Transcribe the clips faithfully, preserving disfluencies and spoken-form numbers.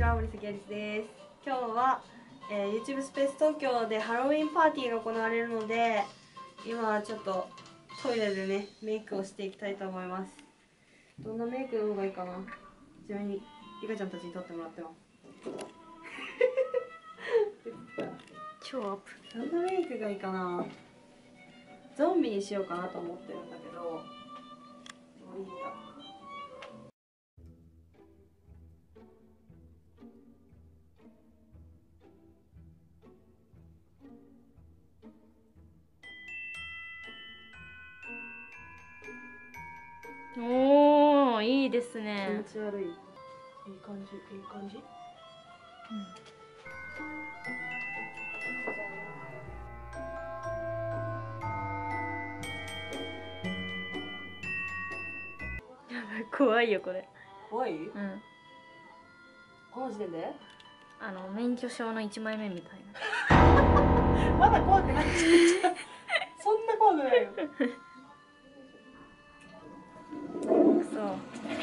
ちは、森崎愛理です。今日は、えー、YouTube スペース東京でハロウィンパーティーが行われるので、今ちょっとトイレでね、メイクをしていきたいと思います。どんなメイクの方がいいかな。ちなみにリカちゃんたちに撮ってもらってます。超アップ。どんなメイクがいいかな。ゾンビにしようかなと思ってるんだけど、もういいか。おー、いいですね。気持ち悪い。いい感じ、いい感じ。うん。やばい、怖いよこれ。怖い？うん。この時点で？あの免許証の一枚目みたいな。まだ怖くない。そんな怖くないよ。そう、こんな感じです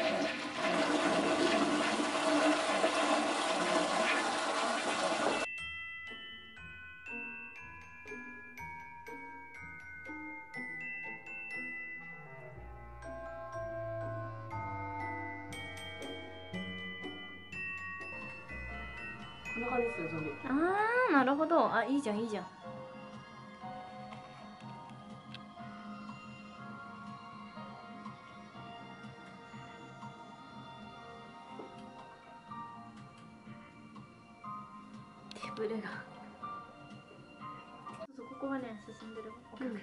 よ、ゾンビ。ああ、なるほど。あ、いいじゃんいいじゃん。腕がそうそう、ここがね、進んでる。うん、な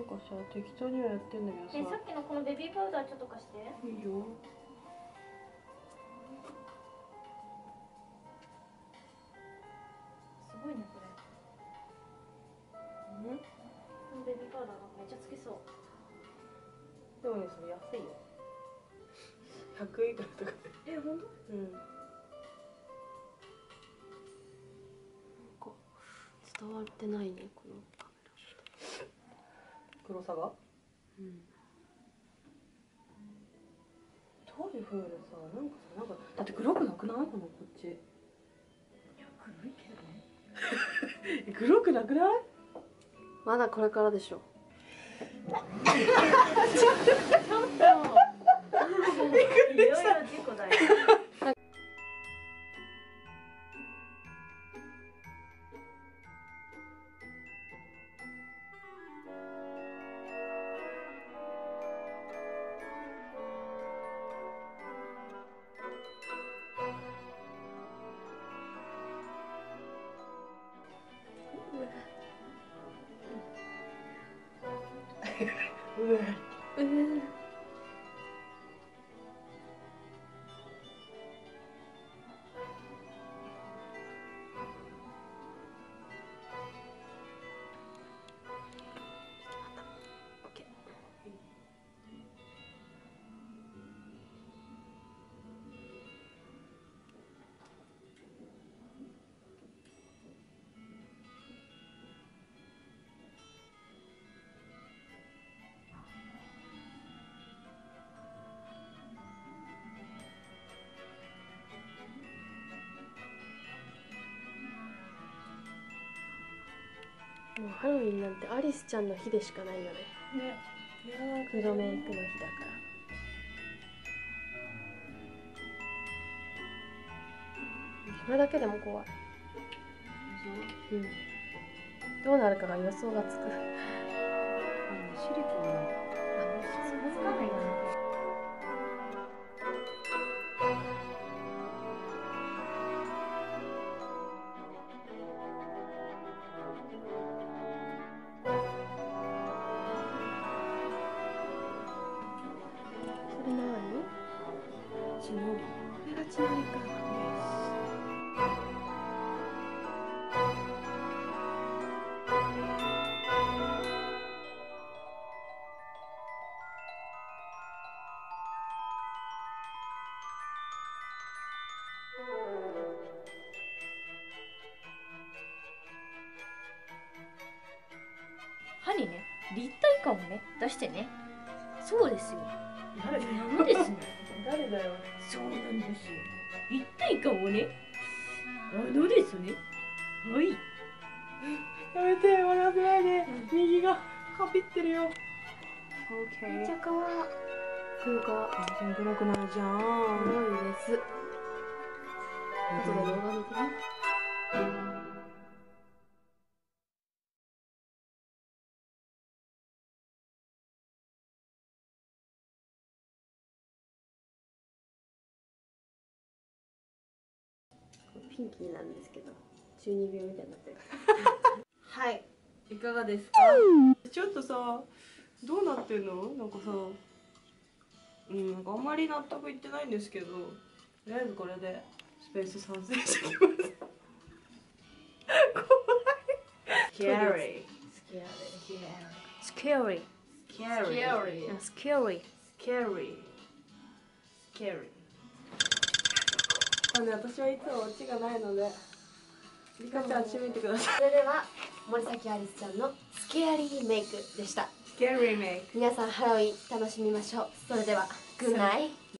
んかさ、適当にはやってんだけどさ。え、さっきのこのベビーパウダーちょっと貸して。いいよ。すごいね、これ。うん？このベビーパウダーなんかめっちゃつけそう。でもね、それ安いよ。ひゃくえん以下とか。え、本当？うん。なんか伝わってないね、このカメラ。黒さが？うん。どういう風でさ、なんかさ、なんかだって黒くなくない？このこっち。いや、黒いけどね。黒くなくない？まだこれからでしょ。ちょっとちょっと。いろいろ事故だよ。もうハロウィンなんてアリスちゃんの日でしかないよね。ね。黒メイクの日だから。それだけでも怖い。うん。どうなるかが予想がつく。シルキーな。あ、想像つかないな。これがちなみか歯にね、立体感をね、出してね。そうですよ。誰だよ。ですね。誰だよ。そうなんですよ。一体感をね。あのですね。はい。やめて、笑わせないで。右がかぴってるよ。オーケー。めっちゃかわいい。全然黒くなるじゃん。黒いです。後で動画見てね。ピンキーなんですけど、中二病みたいになってる。はい、いかがですか？ちょっとさ、どうなってんの？なんかさ、うん、なんかあんまり納得いってないんですけど、とりあえずこれでスペース賛成してきます。怖い。Scary。Scary。Scary。Scary。Scary。Scary。私はいつもオチがないので、リカちゃん締めてください。それでは森崎アリスちゃんのスケアリーメイクでした。スケアリーメイク。皆さんハロウィン楽しみましょう。それではグッナイト。